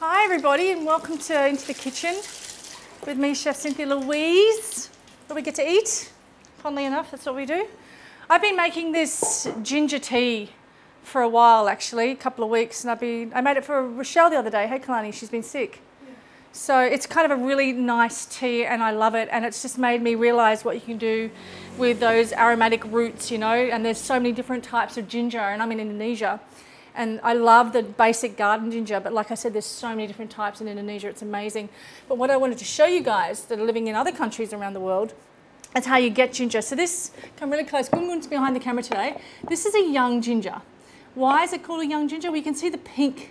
Hi everybody, and welcome to Into the Kitchen with me, Chef Cynthia Louise, where we get to eat. Funnily enough, that's what we do. I've been making this ginger tea for a while, actually, a couple of weeks, and I made it for Rochelle the other day. Hey Kalani, she's been sick. Yeah. So it's kind of a really nice tea, and I love it, and it's just made me realise what you can do with those aromatic roots, you know, and there's so many different types of ginger, and I'm in Indonesia. And I love the basic garden ginger, but like I said, there's so many different types in Indonesia, it's amazing. But what I wanted to show you guys that are living in other countries around the world is how you get ginger. So this, come really close, Gungun's behind the camera today. This is a young ginger. Why is it called a young ginger? Well, you can see the pink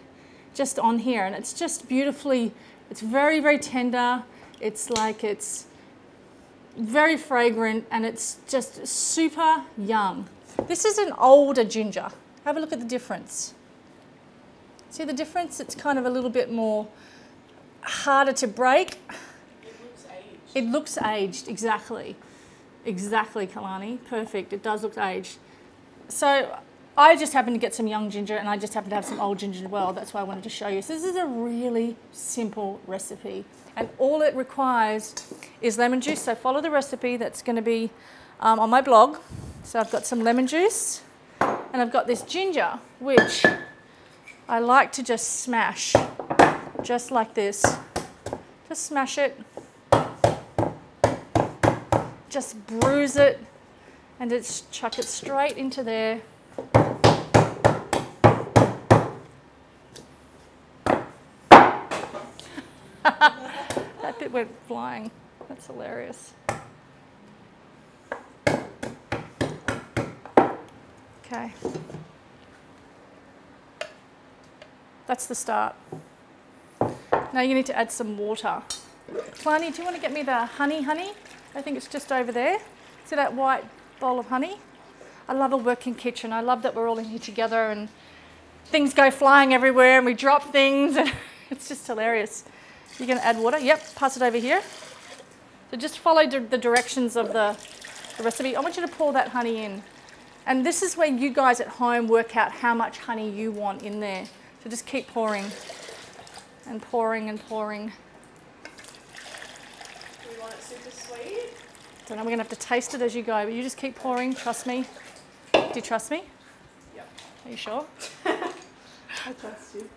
just on here, and it's just beautifully, it's very, very tender. It's like, it's very fragrant, and it's just super young. This is an older ginger. Have a look at the difference. See the difference? It's kind of a little bit more harder to break. It looks aged. It looks aged, exactly. Exactly, Kalani. Perfect. It does look aged. So I just happened to get some young ginger, and I just happened to have some old ginger as well. That's why I wanted to show you. So this is a really simple recipe, and all it requires is lemon juice. So follow the recipe that's going to be on my blog. So I've got some lemon juice, and I've got this ginger, which I like to just smash, just like this. Just smash it, just bruise it, and just chuck it straight into there. That bit went flying. That's hilarious. Okay. That's the start. Now you need to add some water. Pliny, do you want to get me the honey? I think it's just over there. See that white bowl of honey? I love a working kitchen. I love that we're all in here together and things go flying everywhere and we drop things. And it's just hilarious. You're going to add water? Yep, pass it over here. So just follow the directions of the recipe. I want you to pour that honey in. And this is where you guys at home work out how much honey you want in there. So just keep pouring and pouring and pouring. Do you want it super sweet? I don't know, we're going to have to taste it as you go, but you just keep pouring, trust me. Do you trust me? Yep. Are you sure? I trust you.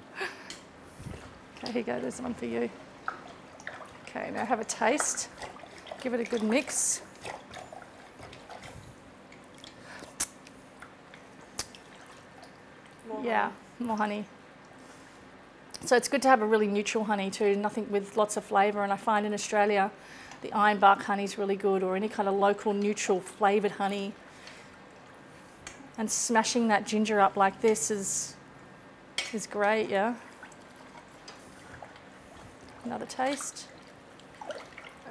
Okay, here you go, there's one for you. Okay, now have a taste. Give it a good mix. More yeah, honey. More honey. So it's good to have a really neutral honey too, nothing with lots of flavour. And I find in Australia, the ironbark honey is really good, or any kind of local neutral flavoured honey. And smashing that ginger up like this is great, yeah. Another taste. I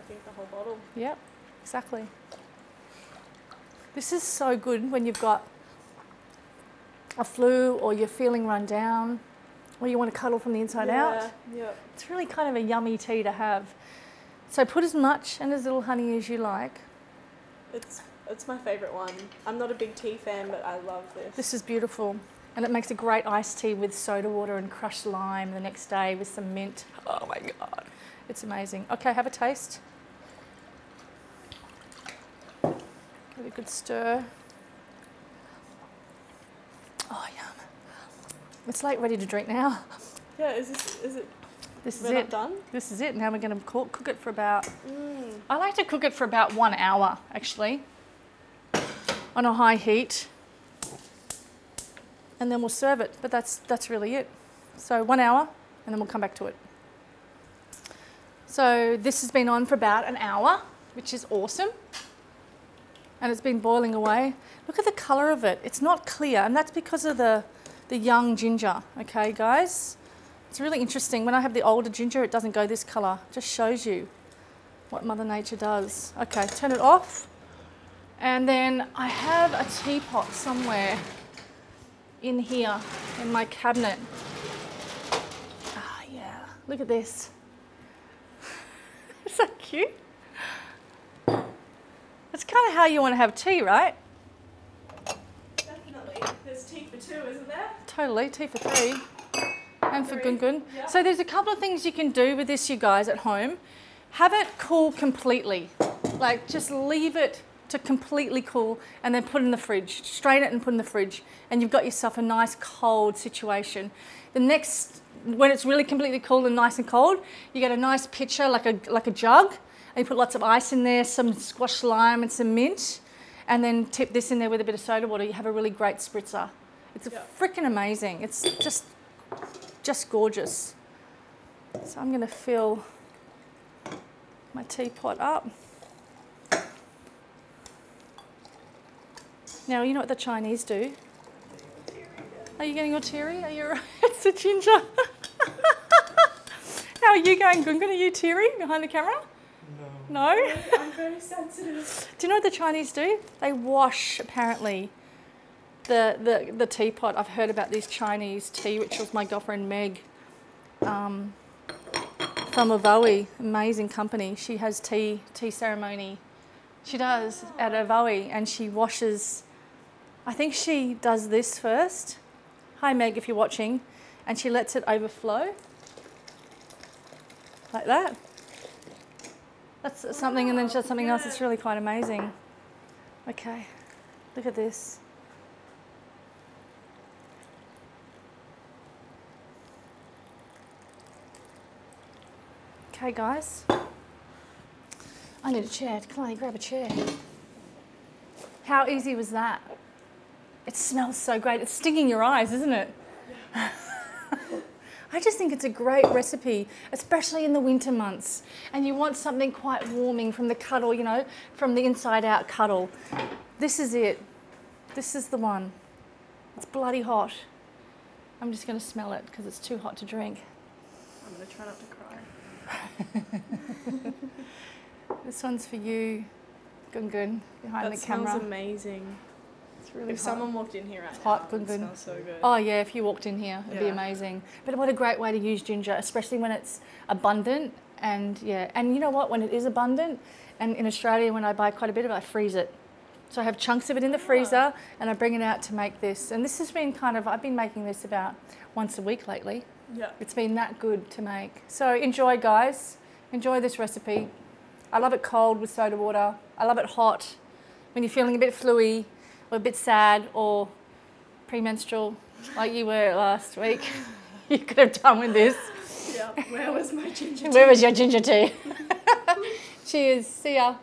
think the whole bottle. Yep, exactly. This is so good when you've got a flu, or you're feeling run down, or you want to cuddle from the inside out. Yeah. It's really kind of a yummy tea to have. So put as much and as little honey as you like. It's my favourite one. I'm not a big tea fan, but I love this. This is beautiful. And it makes a great iced tea with soda water and crushed lime the next day with some mint. Oh my God. It's amazing. Okay, have a taste. Give it a good stir. Oh, yum. It's like ready to drink now. Yeah, is it done? This is it. Now we're going to cook it for about, I like to cook it for about 1 hour, actually, on a high heat. And then we'll serve it, but that's really it. So 1 hour, and then we'll come back to it. So this has been on for about an hour, which is awesome. And it's been boiling away. Look at the colour of it. It's not clear, and that's because of the young ginger. Okay, guys? It's really interesting. When I have the older ginger, it doesn't go this colour. It just shows you what Mother Nature does. Okay, turn it off. And then I have a teapot somewhere in here, in my cabinet. Ah, yeah. Look at this. Is that cute? That's kind of how you want to have tea, right? Definitely. There's tea for two, isn't there? Totally, tea for three. and for Gungun. Yeah. So there's a couple of things you can do with this, you guys, at home. Have it cool completely. Like, just leave it to completely cool and then put it in the fridge. Strain it and put it in the fridge and you've got yourself a nice cold situation. The next, when it's really completely cool and nice and cold, you get a nice pitcher, like a jug, and you put lots of ice in there, some squashed lime and some mint, and then tip this in there with a bit of soda water. You have a really great spritzer. It's freaking amazing. It's just gorgeous. So I'm gonna fill my teapot up. Now, you know what the Chinese do? Are you getting all teary? Are you all right? It's a ginger. How are you going, Gungun? Are you teary behind the camera? No? No? I'm very sensitive. Do you know what the Chinese do? They wash, apparently, the teapot. I've heard about these Chinese tea rituals. My girlfriend Meg from Ovoe, amazing company. She has tea ceremony. She does at Ovoe, and she washes. I think she does this first. Hi Meg, if you're watching. And she lets it overflow. Like that. That's something, and then she does something else. It's really quite amazing. Okay, look at this. Okay guys, I need a chair. Kalani, grab a chair. How easy was that? It smells so great. It's stinging your eyes, isn't it? Yeah. I just think it's a great recipe, especially in the winter months. And you want something quite warming from the cuddle, you know, from the inside out cuddle. This is it. This is the one. It's bloody hot. I'm just going to smell it because it's too hot to drink. I'm going to try not to cry. This one's for you, Gungun, behind the camera. That smells amazing. It's really if hot. Someone walked in here right it's now, hot, good, it good. Smells so good. Oh yeah, if you walked in here, it'd be amazing. But what a great way to use ginger, especially when it's abundant. And yeah, and you know what, when it is abundant, and in Australia when I buy quite a bit of it, I freeze it. So I have chunks of it in the freezer and I bring it out to make this. And this has been kind of, I've been making this about once a week lately. Yeah. It's been that good to make. So enjoy guys, enjoy this recipe. I love it cold with soda water. I love it hot when you're feeling a bit fluey, or a bit sad or premenstrual, like you were last week. You could have done with this. Yeah, where was my ginger tea? Where was your ginger tea? Cheers, see ya.